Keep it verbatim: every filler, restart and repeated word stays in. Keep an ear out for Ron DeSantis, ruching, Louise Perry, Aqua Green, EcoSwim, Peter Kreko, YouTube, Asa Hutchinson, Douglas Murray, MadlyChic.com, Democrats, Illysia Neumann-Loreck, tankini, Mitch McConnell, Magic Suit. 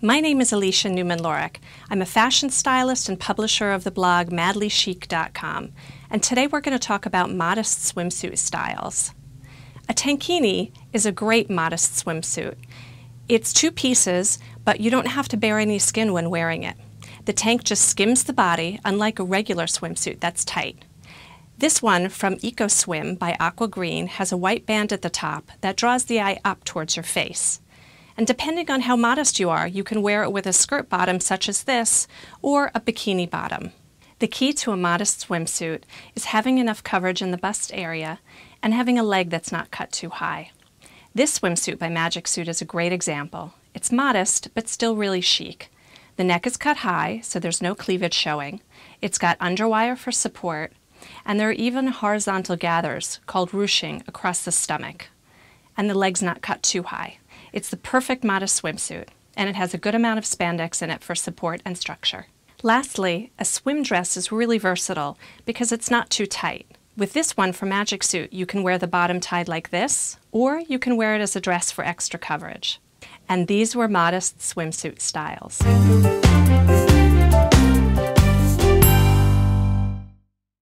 My name is Illysia Neumann-Loreck. I'm a fashion stylist and publisher of the blog Madly Chic dot com, and today we're going to talk about modest swimsuit styles. A tankini is a great modest swimsuit. It's two pieces, but you don't have to bare any skin when wearing it. The tank just skims the body, unlike a regular swimsuit that's tight. This one from EcoSwim by Aqua Green has a white band at the top that draws the eye up towards your face. And depending on how modest you are, you can wear it with a skirt bottom such as this, or a bikini bottom. The key to a modest swimsuit is having enough coverage in the bust area and having a leg that's not cut too high. This swimsuit by Magic Suit is a great example. It's modest, but still really chic. The neck is cut high, so there's no cleavage showing. It's got underwire for support, and there are even horizontal gathers, called ruching, across the stomach. And the leg's not cut too high. It's the perfect modest swimsuit, and it has a good amount of spandex in it for support and structure. Lastly, a swim dress is really versatile because it's not too tight. With this one from Magic Suit, you can wear the bottom tied like this, or you can wear it as a dress for extra coverage. And these were modest swimsuit styles.